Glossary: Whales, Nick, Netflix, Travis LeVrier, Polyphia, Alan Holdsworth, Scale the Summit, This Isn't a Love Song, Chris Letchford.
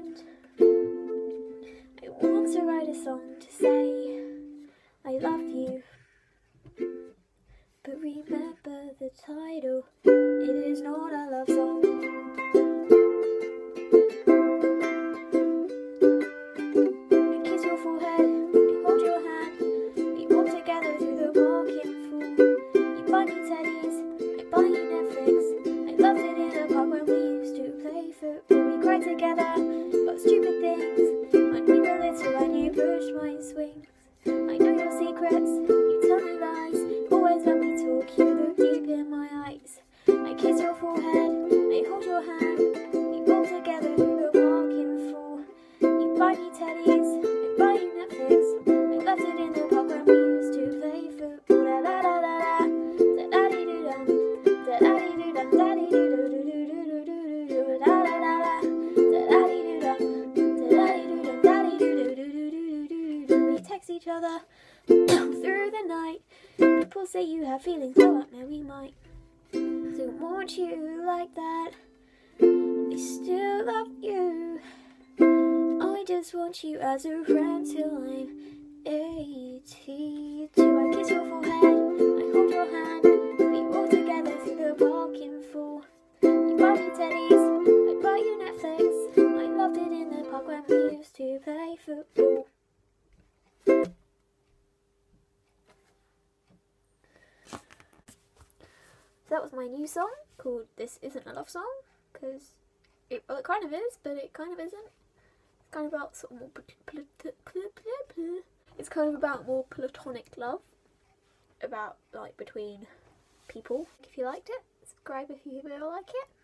pretend. I want to write a song to say I love you, but remember the title, it is not a love song. I kiss your forehead, I hold your hand, we walk together through the walking pool. You buy me teddies, I buy you Netflix, I loved it in a park when we used to play football. We cried together about stupid things, when we were little and you pushed my swings. I know your secrets, you tell me lies, always let me talk, you look deep in my eyes. I kiss your forehead, I hold your hand, we roll together through the walking floor. You buy me teddies, I buy you Netflix, I loved it in the park when we used to play football. Da da da da da, da da dee doo dum, da da dee doo dum, da dee doo doo doo doo doo doo doo, da da da da, da da dee doo dum, da da dee doo dum, da dee doo doo doo doo doo doo. We text each other through the night. People say you have feelings, though I know we might. Don't want you like that, I still love you. I just want you as a friend till I'm 82. I kiss your forehead, I hold your hand, we walk together through the walking floor. You buy me teddies, I buy you Netflix, I loved it in the park when we used to play football. So that was my new song called This Isn't a Love Song, because it kind of is, but it kind of isn't. It's kind of about sort of more it's kind of about more platonic love, about like between people. If you liked it, subscribe if you really like it.